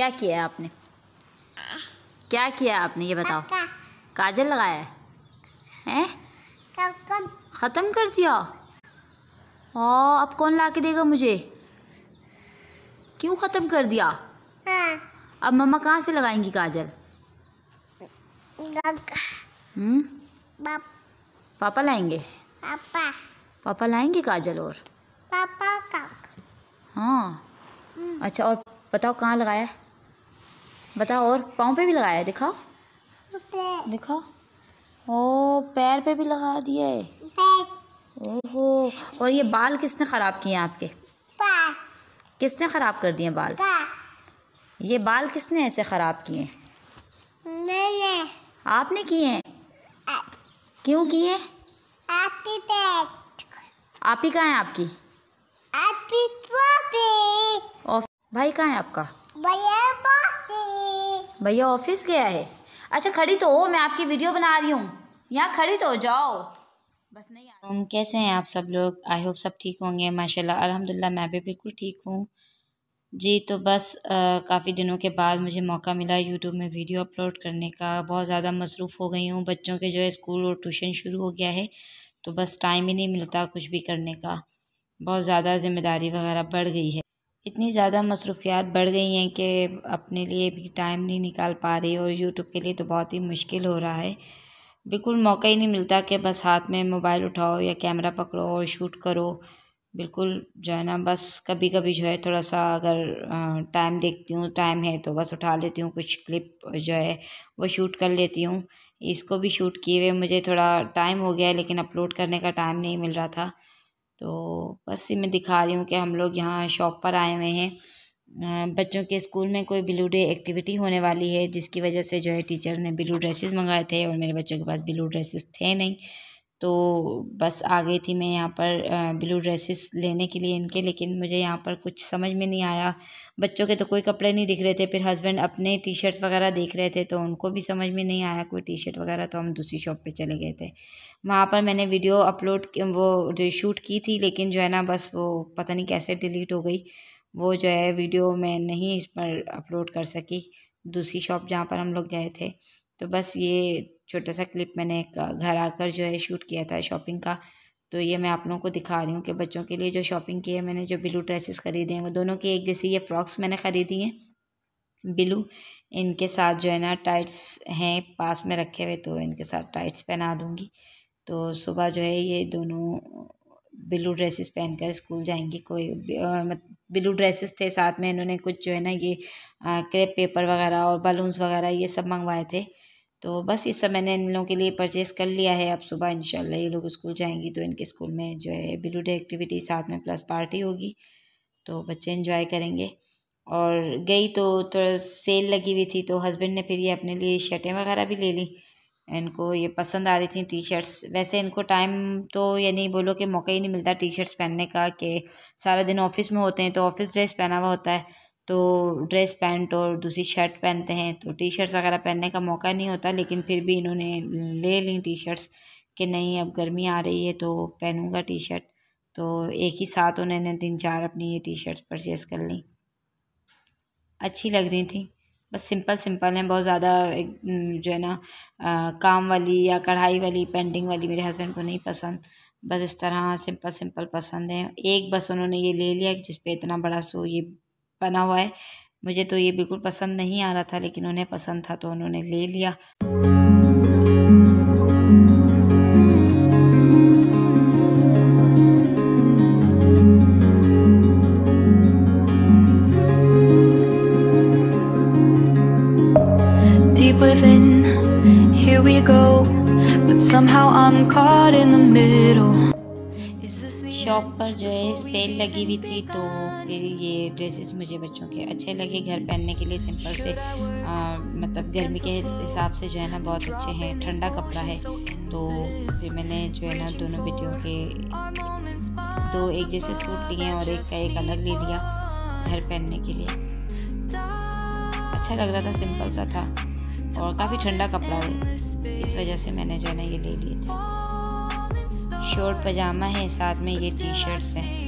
क्या किया है आपने? क्या किया आपने ये बताओ? काजल लगाया है? ख़त्म कर दिया? और अब कौन ला के देगा मुझे? क्यों ख़त्म कर दिया? अब मम्मा कहाँ से लगाएंगी काजल? पापा लाएंगे? पापा लाएंगे काजल? और पापा का हाँ अच्छा। और बताओ कहाँ लगाया है? बताओ। और पाँव पे भी लगाया है? दिखाओ दिखाओ। ओ पैर पे भी लगा दिया है। ओहो। और ये बाल किसने ख़राब किए हैं आपके? किसने ख़राब कर दिए बाल? ये बाल किसने ऐसे ख़राब किए? आपने किए हैं? क्यों किए? आप ही कहाँ है आपकी? भाई कहाँ है आपका? भैया ऑफिस गया है। अच्छा खड़ी तो हो, मैं आपकी वीडियो बना रही हूँ, यहाँ खड़ी तो हो जाओ बस। नहीं तुम कैसे हैं आप सब लोग? आई होप सब ठीक होंगे माशाल्लाह अल्हम्दुलिल्लाह। मैं भी बिल्कुल ठीक हूँ जी। तो बस काफ़ी दिनों के बाद मुझे मौका मिला यूट्यूब में वीडियो अपलोड करने का। बहुत ज़्यादा मसरूफ़ हो गई हूँ, बच्चों के जो है स्कूल और ट्यूशन शुरू हो गया है, तो बस टाइम ही नहीं मिलता कुछ भी करने का। बहुत ज़्यादा ज़िम्मेदारी वगैरह बढ़ गई है, इतनी ज़्यादा मसरूफियात बढ़ गई हैं कि अपने लिए भी टाइम नहीं निकाल पा रही, और यूट्यूब के लिए तो बहुत ही मुश्किल हो रहा है। बिल्कुल मौका ही नहीं मिलता कि बस हाथ में मोबाइल उठाओ या कैमरा पकड़ो और शूट करो। बिल्कुल जो है ना बस कभी कभी जो है थोड़ा सा अगर टाइम देखती हूँ, टाइम है तो बस उठा लेती हूँ कुछ क्लिप जो है वो शूट कर लेती हूँ। इसको भी शूट किए हुए मुझे थोड़ा टाइम हो गया है, लेकिन अपलोड करने का टाइम नहीं मिल रहा था। तो बस ये मैं दिखा रही हूँ कि हम लोग यहाँ शॉप पर आए हुए हैं। बच्चों के स्कूल में कोई ब्लू डे एक्टिविटी होने वाली है, जिसकी वजह से जो है टीचर ने ब्लू ड्रेसेस मंगाए थे, और मेरे बच्चों के पास ब्लू ड्रेसेस थे नहीं, तो बस आ गई थी मैं यहाँ पर ब्लू ड्रेसेस लेने के लिए इनके। लेकिन मुझे यहाँ पर कुछ समझ में नहीं आया, बच्चों के तो कोई कपड़े नहीं दिख रहे थे। फिर हस्बैंड अपने टी शर्ट्स वगैरह देख रहे थे, तो उनको भी समझ में नहीं आया कोई टी शर्ट वगैरह, तो हम दूसरी शॉप पे चले गए थे। वहाँ पर मैंने वीडियो अपलोड वो शूट की थी, लेकिन जो है ना बस वो पता नहीं कैसे डिलीट हो गई, वो जो है वीडियो मैं नहीं इस पर अपलोड कर सकी दूसरी शॉप जहाँ पर हम लोग गए थे। तो बस ये छोटा सा क्लिप मैंने घर आकर जो है शूट किया था शॉपिंग का, तो ये मैं आप लोगों को दिखा रही हूँ कि बच्चों के लिए जो शॉपिंग की है मैंने। जो ब्लू ड्रेसेस ख़रीदे हैं वो दोनों के एक जैसी, ये फ्रॉक्स मैंने ख़रीदी हैं ब्लू, इनके साथ जो है ना टाइट्स हैं पास में रखे हुए, तो इनके साथ टाइट्स पहना दूँगी। तो सुबह जो है ये दोनों ब्लू ड्रेसेस पहनकर स्कूल जाएंगी। कोई ब्लू ड्रेसेस थे, साथ में इन्होंने कुछ जो है ना ये क्रेप पेपर वगैरह और बलून्स वगैरह ये सब मंगवाए थे। तो बस इस सब मैंने इन लोगों के लिए परचेज़ कर लिया है। अब सुबह इंशाल्लाह ये लोग स्कूल जाएंगी, तो इनके स्कूल में जो है ब्लू डे एक्टिविटी साथ में प्लस पार्टी होगी, तो बच्चे एंजॉय करेंगे। और गई तो थोड़ा सेल लगी हुई थी, तो हस्बैंड ने फिर ये अपने लिए शर्टें वगैरह भी ले ली, इनको ये पसंद आ रही थी टी शर्ट्स। वैसे इनको टाइम तो यानी बोलो कि मौका ही नहीं मिलता टी शर्ट्स पहनने का, कि सारा दिन ऑफिस में होते हैं तो ऑफिस ड्रेस पहना हुआ होता है, तो ड्रेस पैंट और दूसरी शर्ट पहनते हैं, तो टी शर्ट्स वगैरह पहनने का मौका नहीं होता। लेकिन फिर भी इन्होंने ले ली टी शर्ट्स कि नहीं अब गर्मी आ रही है तो पहनूंगा टी शर्ट, तो एक ही साथ उन्होंने 3-4 अपनी ये टी शर्ट्स परचेज़ कर ली। अच्छी लग रही थी, बस सिंपल सिंपल हैं, बहुत ज़्यादा जो है ना काम वाली या कढ़ाई वाली पेंटिंग वाली मेरे हस्बैंड को नहीं पसंद। बस इस तरह सिंपल सिंपल पसंद है। एक बस उन्होंने ये ले लिया जिसपे इतना बड़ा सो ये बना हुआ है, मुझे तो ये बिल्कुल पसंद नहीं आ रहा था, लेकिन उन्हें पसंद था तो उन्होंने ले लिया। Deep within, here we go, but somehow I'm caught in the middle. Shop पर जो है सेल लगी हुई थी, तो फिर ये ड्रेसेस मुझे बच्चों के अच्छे लगे घर पहनने के लिए। सिंपल से मतलब गर्मी के हिसाब से जो है ना बहुत अच्छे हैं, ठंडा कपड़ा है। तो फिर मैंने जो है ना दोनों बेटियों के दो एक जैसे सूट लिए और एक का एक अलग ले लिया घर पहनने के लिए। अच्छा लग रहा था, सिंपल सा था और काफ़ी ठंडा कपड़ा है, इस वजह से मैंने जो है ना ये ले लिए थे। शॉर्ट पजामा है, साथ में ये टी शर्ट्स हैं।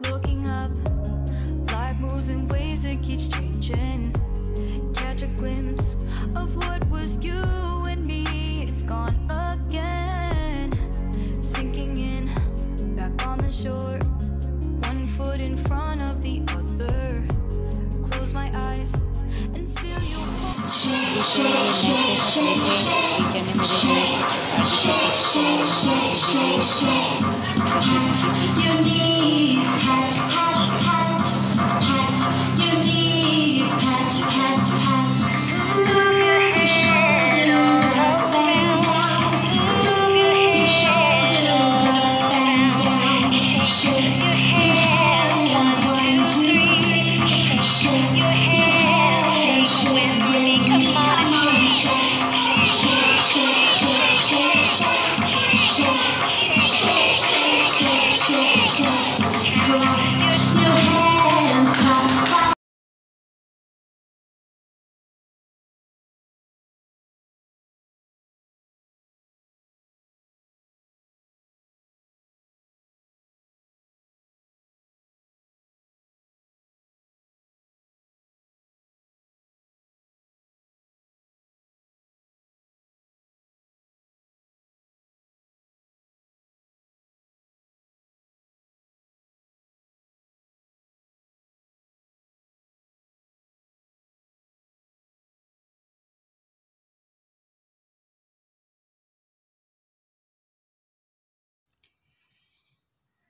Looking up, life moves in waves that keeps changing. Catch a glimpse of what was you and me. It's gone again, sinking in, back on the shore, one foot in front of the other. Close my eyes and feel your heart.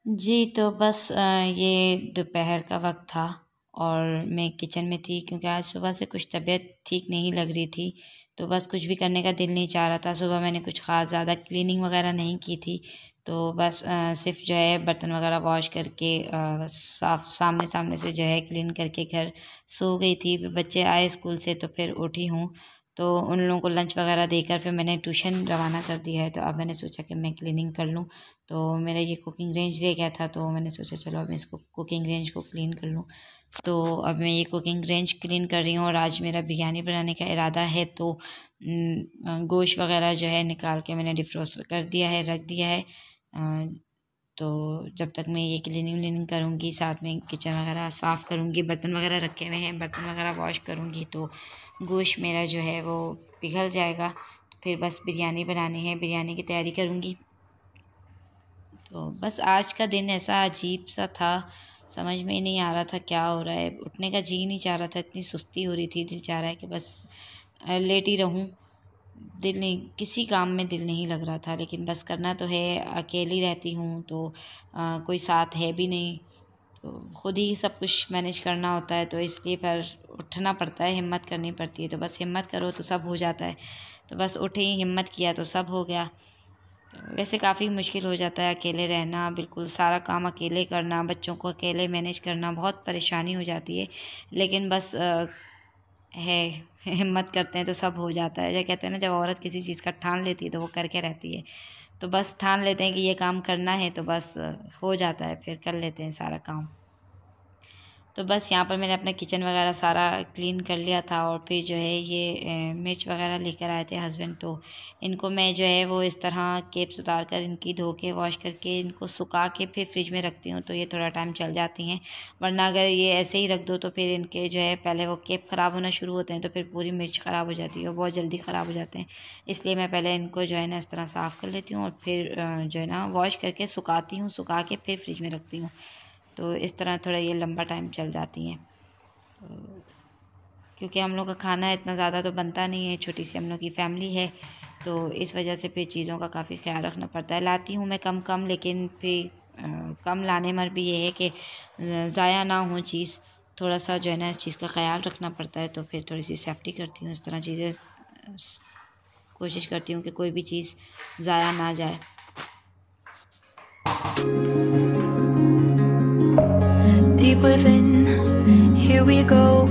जी तो बस ये दोपहर का वक्त था और मैं किचन में थी क्योंकि आज सुबह से कुछ तबीयत ठीक नहीं लग रही थी, तो बस कुछ भी करने का दिल नहीं चाह रहा था। सुबह मैंने कुछ ख़ास ज़्यादा क्लीनिंग वगैरह नहीं की थी, तो बस सिर्फ जो है बर्तन वगैरह वॉश करके साफ सामने से जो है क्लीन करके घर सो गई थी। बच्चे आए स्कूल से तो फिर उठी हूँ, तो उन लोगों को लंच वगैरह देकर फिर मैंने ट्यूशन रवाना कर दिया है। तो अब मैंने सोचा कि मैं क्लीनिंग कर लूँ, तो मेरा ये कुकिंग रेंज रह गया था, तो मैंने सोचा चलो अब मैं इसको कुकिंग रेंज को क्लीन कर लूँ। तो अब मैं ये कुकिंग रेंज क्लीन कर रही हूँ और आज मेरा बिरयानी बनाने का इरादा है, तो गोश्त वगैरह जो है निकाल के मैंने डिफ्रोस्ट कर दिया है, रख दिया है। तो जब तक मैं ये क्लीनिंग करूँगी, साथ में किचन वगैरह साफ़ करूँगी, बर्तन वगैरह रखे हुए हैं, बर्तन वगैरह वॉश करूँगी, तो गोश्त मेरा जो है वो पिघल जाएगा। तो फिर बस बिरयानी बनानी है, बिरयानी की तैयारी करूँगी। तो बस आज का दिन ऐसा अजीब सा था, समझ में नहीं आ रहा था क्या हो रहा है। उठने का जी नहीं चाह रहा था, इतनी सुस्ती हो रही थी, दिल चाह रहा है कि बस लेट ही रहूँ। दिल नहीं, किसी काम में दिल नहीं लग रहा था, लेकिन बस करना तो है। अकेली रहती हूँ तो कोई साथ है भी नहीं, तो ख़ुद ही सब कुछ मैनेज करना होता है, तो इसलिए पर उठना पड़ता है, हिम्मत करनी पड़ती है। तो बस हिम्मत करो तो सब हो जाता है, तो बस उठे, हिम्मत किया तो सब हो गया। तो वैसे काफ़ी मुश्किल हो जाता है अकेले रहना, बिल्कुल सारा काम अकेले करना, बच्चों को अकेले मैनेज करना, बहुत परेशानी हो जाती है। लेकिन बस है, हिम्मत करते हैं तो सब हो जाता है। जब कहते हैं ना, जब औरत किसी चीज़ का ठान लेती है तो वो करके रहती है, तो बस ठान लेते हैं कि ये काम करना है तो बस हो जाता है, फिर कर लेते हैं सारा काम। तो बस यहाँ पर मैंने अपना किचन वगैरह सारा क्लीन कर लिया था और फिर जो है ये मिर्च वगैरह लेकर आए थे हस्बैंड, तो इनको मैं जो है वो इस तरह केप्स उतार कर इनकी धो के वॉश करके इनको सुखा के फिर फ्रिज में रखती हूँ, तो ये थोड़ा टाइम चल जाती हैं। वरना अगर ये ऐसे ही रख दो तो फिर इनके जो है पहले वो केप ख़राब होना शुरू होते हैं, तो फिर पूरी मिर्च ख़राब हो जाती है और बहुत जल्दी ख़राब हो जाते हैं। इसलिए मैं पहले इनको जो है ना इस तरह साफ़ कर लेती हूँ और फिर जो है ना वॉश करके सुखाती हूँ, सुखा के फिर फ्रिज में रखती हूँ, तो इस तरह थोड़ा ये लंबा टाइम चल जाती हैं। तो क्योंकि हम लोग का खाना इतना ज़्यादा तो बनता नहीं है, छोटी सी हम लोग की फैमिली है, तो इस वजह से फिर चीज़ों का काफ़ी ख्याल रखना पड़ता है। लाती हूँ मैं कम, लेकिन फिर कम लाने में भी ये है कि ज़ाया ना हो चीज़, थोड़ा सा जो है ना इस चीज़ का ख्याल रखना पड़ता है। तो फिर थोड़ी सी सेफ्टी करती हूँ, इस तरह चीज़ें कोशिश करती हूँ कि कोई भी चीज़ ज़ाया ना जाए। Within, here we go,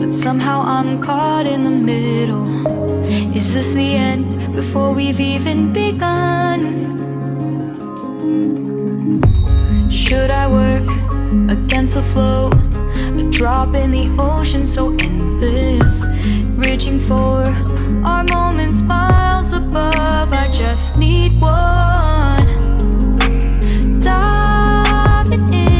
but somehow I'm caught in the middle. Is this the end before we've even begun? Should I work against the flow, a drop in the ocean so endless, reaching for our moments miles above? I just need one, diving in.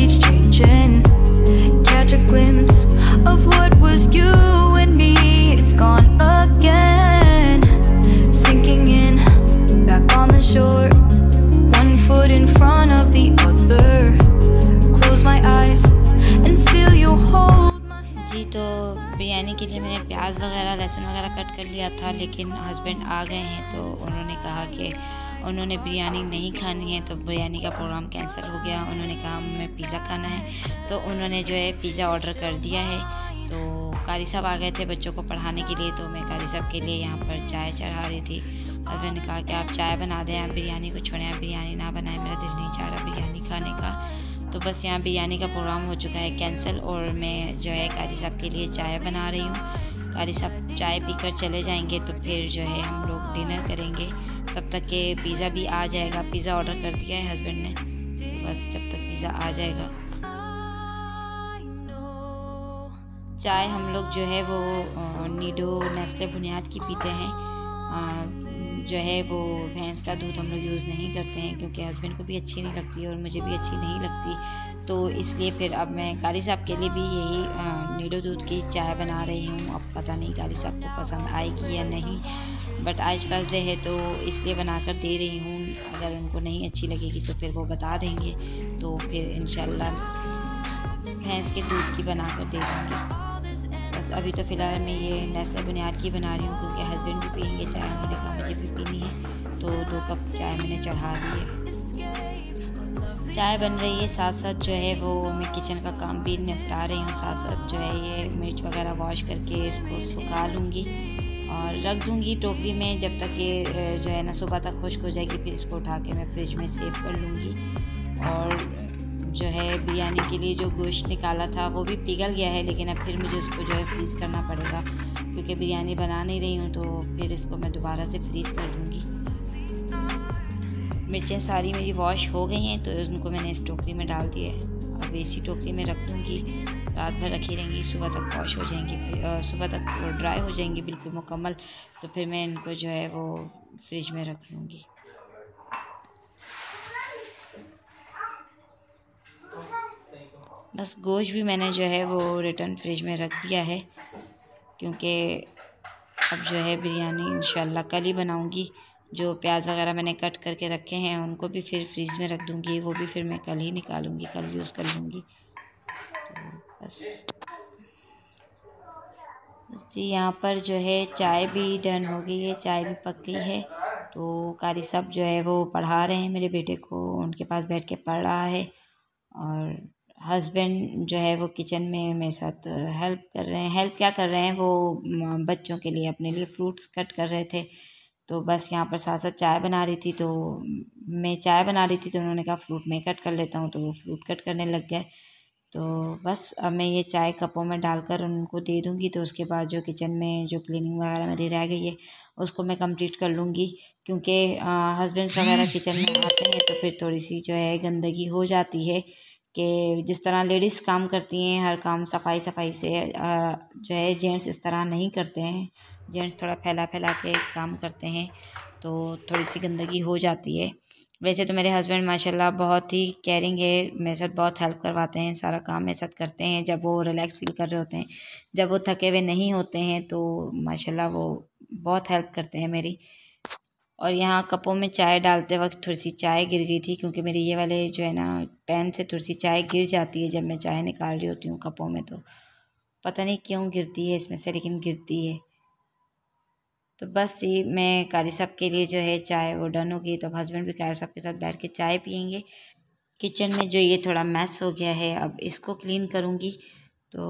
keeps changing. Catch a glimpse of what was you and me, it's gone again. Sinking in, back on the shore, one foot in front of the other. Close my eyes and feel you hold my hand. जी तो बिरयानी के लिए मैंने प्याज वगैरह लहसुन वगैरह cut कर लिया था, लेकिन हस्बैंड आ गए हैं तो उन्होंने कहा कि उन्होंने बिरयानी नहीं खानी है, तो बिरयानी का प्रोग्राम कैंसिल हो गया। उन्होंने कहा हमें पिज़्ज़ा खाना है, तो उन्होंने जो है पिज़्ज़ा ऑर्डर कर दिया है। तो कारी साहब आ गए थे बच्चों को पढ़ाने के लिए, तो मैं कारी साहब के लिए यहाँ पर चाय चढ़ा रही थी और मैंने कहा कि आप चाय बना दें, आप बिरयानी को छोड़ें, आप बिरयानी ना बनाएं, मेरा दिल नहीं चाह रहा बिरयानी खाने का। तो बस यहाँ बिरयानी का प्रोग्राम हो चुका है कैंसिल और मैं जो है कारी साहब के लिए चाय बना रही हूँ। कारी साहब चाय पीकर चले जाएंगे तो फिर जो है हम लोग डिनर करेंगे, तब तक के पिज़्ज़ा भी आ जाएगा। पिज़्ज़ा ऑर्डर कर दिया है हस्बैंड ने, बस जब तक पिज़्ज़ा आ जाएगा। चाय हम लोग जो है वो नीडो नेस्ले बुनियाद की पीते हैं, जो है वो भैंस का दूध हम लोग यूज़ नहीं करते हैं क्योंकि हस्बैंड को भी अच्छी नहीं लगती और मुझे भी अच्छी नहीं लगती। तो इसलिए फिर अब मैं कारी साहब के लिए भी यही नीडो दूध की चाय बना रही हूँ। अब पता नहीं कारी साहब को पसंद आएगी या नहीं, बट आज फर्स्ट डे है तो इसलिए बनाकर दे रही हूँ। अगर उनको नहीं अच्छी लगेगी तो फिर वो बता देंगे, तो फिर इंशाल्लाह भैंस के दूध की बनाकर दे देंगे। बस अभी तो फ़िलहाल मैं ये नेस्ले बुनियाद की बना रही हूँ क्योंकि हस्बैंड भी पियेंगे चाय, मैंने कहा मुझे भी पीनी है, तो 2 कप चाय मैंने चढ़ा दी है। चाय बन रही है, साथ साथ जो है वो मैं किचन का काम भी निपटा रही हूँ। साथ साथ जो है ये मिर्च वगैरह वॉश करके इसको सुखा लूँगी और रख दूँगी टोकरी में, जब तक ये जो है ना सुबह तक खुश्क हो जाएगी, फिर इसको उठा के मैं फ्रिज में सेव कर लूँगी। और जो है बिरयानी के लिए जो गोश्त निकाला था वो भी पिघल गया है, लेकिन अब फिर मुझे उसको जो है फ्रीज़ करना पड़ेगा क्योंकि बिरयानी बना नहीं रही हूँ, तो फिर इसको मैं दोबारा से फ्रीज़ कर दूँगी। मिर्चें सारी मेरी वॉश हो गई हैं तो उनको मैंने इस टोकरी में डाल दिया है, अब इसी टोकरी में रख दूँगी, रात भर रखी रहेंगी, सुबह तक वॉश हो जाएंगी, फिर सुबह तक ड्राई हो जाएंगी बिल्कुल मुकम्मल, तो फिर मैं इनको जो है वो फ्रिज में रख लूँगी। बस गोश्त भी मैंने जो है वो रिटर्न फ्रिज में रख दिया है क्योंकि अब जो है बिरयानी इंशाल्लाह कल ही बनाऊँगी। जो प्याज वगैरह मैंने कट करके रखे हैं उनको भी फिर फ्रिज में रख दूँगी, वो भी फिर मैं कल ही निकालूँगी, कल यूज़ कर लूँगी। बस जी यहाँ पर जो है चाय भी डन हो गई है, चाय भी पक गई है। तो कारी साहब जो है वो पढ़ा रहे हैं मेरे बेटे को, उनके पास बैठ के पढ़ रहा है और हस्बैंड जो है वो किचन में मेरे साथ हेल्प कर रहे हैं। हेल्प क्या कर रहे हैं, वो बच्चों के लिए अपने लिए फ्रूट्स कट कर रहे थे। तो बस यहाँ पर साथ साथ चाय बना रही थी, तो मैं चाय बना रही थी तो उन्होंने कहा फ्रूट मैं कट कर लेता हूँ, तो वो फ्रूट कट करने लग गए। तो बस अब मैं ये चाय कपों में डालकर उनको दे दूँगी, तो उसके बाद जो किचन में जो क्लीनिंग वगैरह मेरी रह गई है उसको मैं कंप्लीट कर लूँगी क्योंकि हस्बैंड्स वगैरह किचन में आते हैं तो फिर थोड़ी सी जो है गंदगी हो जाती है कि जिस तरह लेडीज़ काम करती हैं हर काम सफाई सफाई से, जो है जेंट्स इस तरह नहीं करते हैं, जेंट्स थोड़ा फैला फैला के काम करते हैं तो थोड़ी सी गंदगी हो जाती है। वैसे तो मेरे हस्बैंड माशाल्लाह बहुत ही केयरिंग है, मेरे साथ बहुत हेल्प करवाते हैं, सारा काम मेरे साथ करते हैं। जब वो रिलैक्स फील कर रहे होते हैं, जब वो थके हुए नहीं होते हैं तो माशाल्लाह वो बहुत हेल्प करते हैं मेरी। और यहाँ कपों में चाय डालते वक्त थोड़ी सी चाय गिर गई थी क्योंकि मेरी ये वाले जो है ना पैन से थोड़ी सी चाय गिर जाती है जब मैं चाय निकाल रही होती हूँ कपों में, तो पता नहीं क्यों गिरती है इसमें से, लेकिन गिरती है। तो बस ये मैं कारी साहब के लिए जो है चाय वो डन हो गई, तो अब हस्बैंड भी कारी साहब के साथ बैठ के चाय पियेंगे। किचन में जो ये थोड़ा मैस हो गया है अब इसको क्लीन करूँगी। तो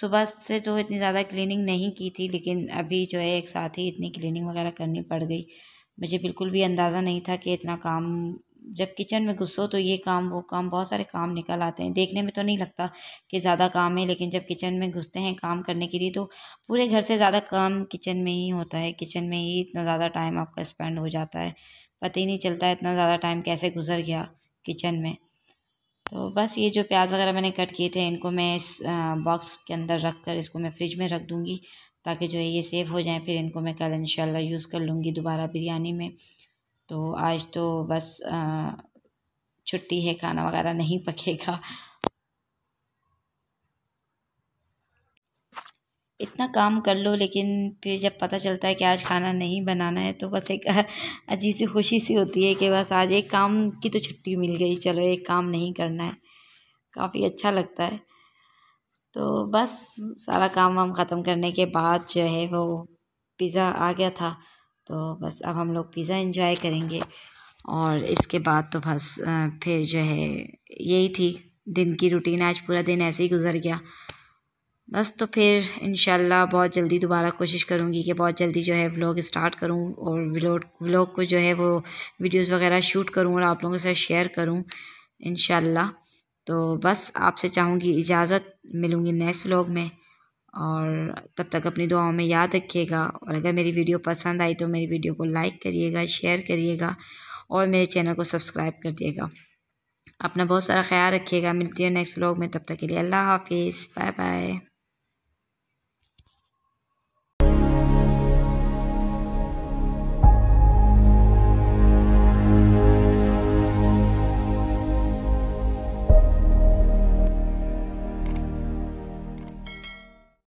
सुबह से तो इतनी ज़्यादा क्लीनिंग नहीं की थी, लेकिन अभी जो है एक साथ ही इतनी क्लीनिंग वगैरह करनी पड़ गई। मुझे बिल्कुल भी अंदाज़ा नहीं था कि इतना काम, जब किचन में घुसो तो ये काम वो काम बहुत सारे काम निकल आते हैं, देखने में तो नहीं लगता कि ज़्यादा काम है, लेकिन जब किचन में घुसते हैं काम करने के लिए तो पूरे घर से ज़्यादा काम किचन में ही होता है। किचन में ही इतना ज़्यादा टाइम आपका स्पेंड हो जाता है, पता ही नहीं चलता इतना ज़्यादा टाइम कैसे गुजर गया किचन में। तो बस ये जो प्याज वगैरह मैंने कट किए थे इनको मैं इस बॉक्स के अंदर रख कर इसको मैं फ्रिज में रख दूँगी ताकि जो है ये सेव हो जाए, फिर इनको मैं कल इंशाल्लाह यूज़ कर लूँगी दोबारा बिरयानी में। तो आज तो बस छुट्टी है, खाना वगैरह नहीं पकेगा इतना काम कर लो, लेकिन फिर जब पता चलता है कि आज खाना नहीं बनाना है तो बस एक अजीब सी खुशी सी होती है कि बस आज एक काम की तो छुट्टी मिल गई, चलो एक काम नहीं करना है, काफ़ी अच्छा लगता है। तो बस सारा काम वाम ख़त्म करने के बाद जो है वो पिज़्ज़ा आ गया था, तो बस अब हम लोग पिज़्ज़ा एंजॉय करेंगे। और इसके बाद तो बस फिर जो है यही थी दिन की रूटीन, आज पूरा दिन ऐसे ही गुजर गया बस। तो फिर इंशाल्लाह बहुत जल्दी दोबारा कोशिश करूँगी कि बहुत जल्दी जो है व्लॉग स्टार्ट करूँ और व्लॉग को जो है वो वीडियोस वगैरह शूट करूँ और आप लोगों के साथ शेयर करूँ इंशाल्लाह। तो बस आपसे चाहूँगी इजाज़त, मिलूँगी नेक्स्ट व्लॉग में, और तब तक अपनी दुआओं में याद रखिएगा। और अगर मेरी वीडियो पसंद आई तो मेरी वीडियो को लाइक करिएगा, शेयर करिएगा और मेरे चैनल को सब्सक्राइब कर दिएगा। अपना बहुत सारा ख्याल रखिएगा, मिलती है नेक्स्ट व्लॉग में, तब तक के लिए अल्लाह हाफिज़, बाय बाय।